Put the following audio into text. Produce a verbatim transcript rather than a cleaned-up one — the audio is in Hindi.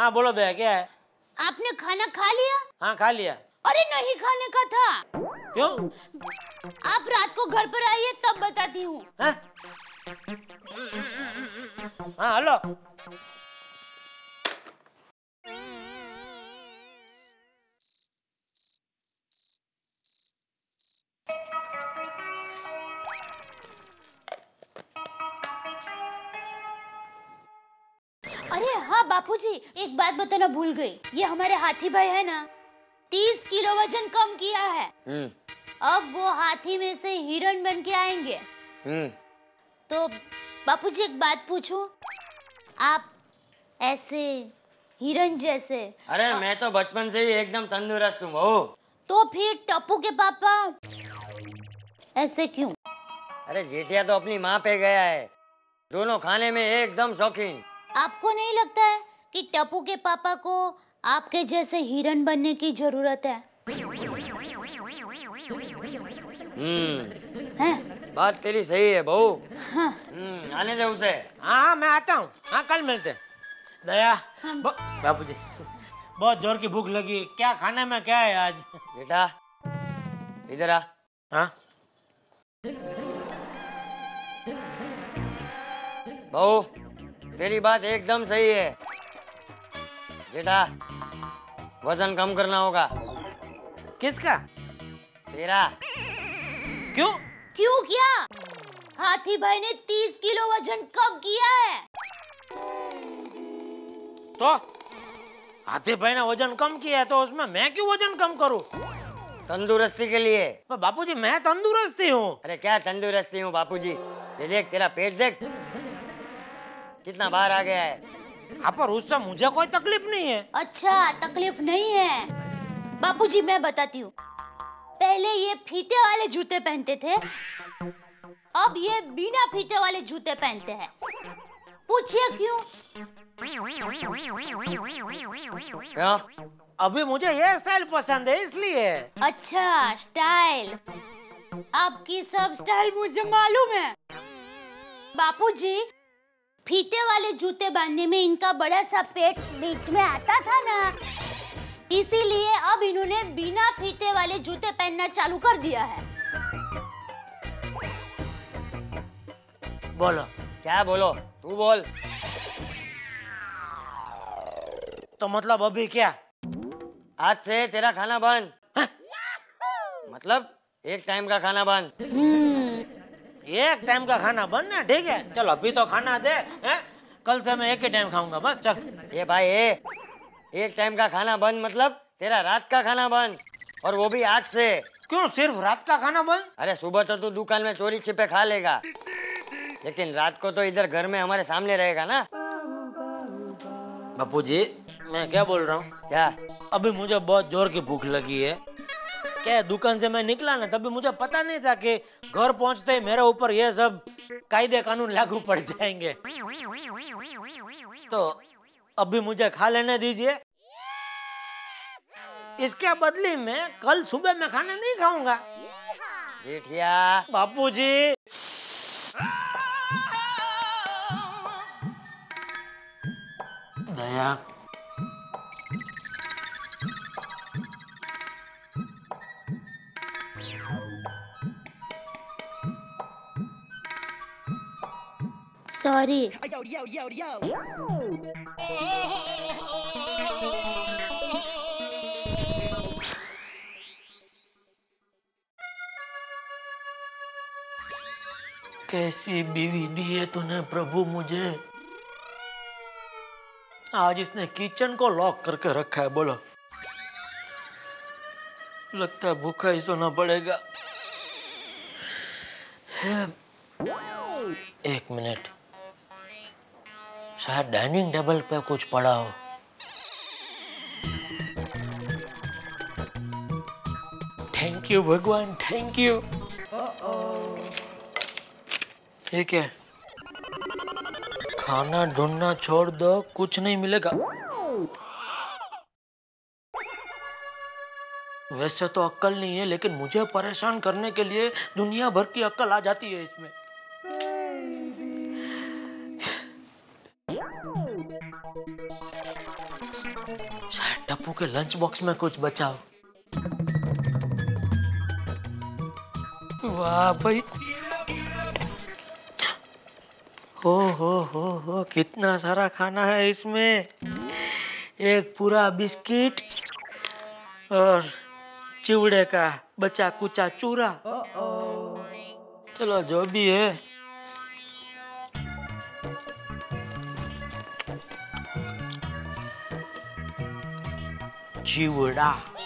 हाँ बोलो दया, क्या है? आपने खाना खा लिया? हाँ खा लिया। अरे नहीं खाने का था। क्यों? आप रात को घर पर आइए तब बताती हूँ। हाँ? हाँ हेलो। अरे हाँ बापूजी, एक बात बताना भूल गई, ये हमारे हाथी भाई है ना, तीस किलो वजन कम किया है। अब वो हाथी में से हिरण बन के आएंगे। तो बापूजी एक बात पूछूं, आप ऐसे हिरण जैसे? अरे मैं तो बचपन से ही एकदम तंदुरुस्त हूँ बहू। तो फिर टप्पू के पापा ऐसे क्यों? अरे जेठिया तो अपनी माँ पे गया है, दोनों खाने में एकदम शौकीन। आपको नहीं लगता है कि टप्पू के पापा को आपके जैसे हिरण बनने की जरूरत है? हम्म है? बात तेरी सही है बहू। हाँ। आने दे उसे। हाँ मैं आता हूँ। हाँ कल मिलते हैं। दया, बापूजी बहुत जोर की भूख लगी, क्या खाने में क्या है आज? बेटा इधर आ। हाँ बहू तेरी बात एकदम सही है। बेटा वजन कम करना होगा। किसका? तेरा। क्यों? क्यों क्या? हाथी भाई ने तीस किलो वजन कम किया है। तो हाथी भाई ने वजन कम किया है तो उसमें मैं क्यों वजन कम करूं? तंदुरुस्ती के लिए। बापूजी मैं तंदुरुस्ती हूँ। अरे क्या तंदुरुस्ती हूँ बापूजी, ये देख तेरा पेट देख कितना बाहर आ गया है। आप पर उससे मुझे कोई तकलीफ नहीं है। अच्छा तकलीफ नहीं है? बापूजी मैं बताती हूँ, पहले ये फीते वाले जूते पहनते थे, अब ये बिना फीते वाले जूते पहनते हैं। पूछिए क्यों? क्या? अभी मुझे ये स्टाइल पसंद है इसलिए। अच्छा स्टाइल, आपकी सब स्टाइल मुझे मालूम है। बापूजी फीते वाले जूते बांधने में इनका बड़ा सा पेट बीच में आता था ना, इसीलिए अब इन्होंने बिना फीते वाले जूते पहनना चालू कर दिया है। बोलो क्या? बोलो तू बोल। तो मतलब अभी क्या? आज से तेरा खाना बंद। हाँ? मतलब एक टाइम का खाना बंद। एक टाइम का खाना बनना ठीक है, चलो अभी तो खाना दे है? कल से मैं एक ही टाइम खाऊंगा बस। चल ये भाई ए, एक टाइम का खाना बंद मतलब तेरा रात का खाना बंद, और वो भी आज से। क्यों सिर्फ रात का खाना बंद? अरे सुबह तो तू दुकान में चोरी छिपे खा लेगा, लेकिन रात को तो इधर घर में हमारे सामने रहेगा ना। बापूजी मैं क्या बोल रहा हूँ? क्या? अभी मुझे बहुत जोर की भूख लगी है, क्या दुकान से मैं निकला ना तभी मुझे पता नहीं था कि घर पहुंचते ही मेरे ऊपर ये सब कायदे कानून लागू पड़ जाएंगे। तो अभी मुझे खा लेने दीजिए, इसके बदले में कल सुबह मैं खाना नहीं खाऊंगा। जेठिया। बापूजी दया सॉरी। कैसी बीवी दी है तूने प्रभु मुझे, आज इसने किचन को लॉक करके रखा है। बोलो लगता है भूखा ही सोना पड़ेगा। एक मिनट, शायद डाइनिंग टेबल पे कुछ पड़ा हो। थैंक यू भगवान, थैंक यू। ये क्या? खाना ढूंढना छोड़ दो, कुछ नहीं मिलेगा। वैसे तो अक्ल नहीं है, लेकिन मुझे परेशान करने के लिए दुनिया भर की अक्ल आ जाती है इसमें। टप्पू के लंच बॉक्स में कुछ बचाओ। वाह भाई, हो हो हो हो, कितना सारा खाना है इसमें। एक पूरा बिस्किट और चिवड़े का बचा कुचा चूरा। चलो जो भी है। चिवड़ा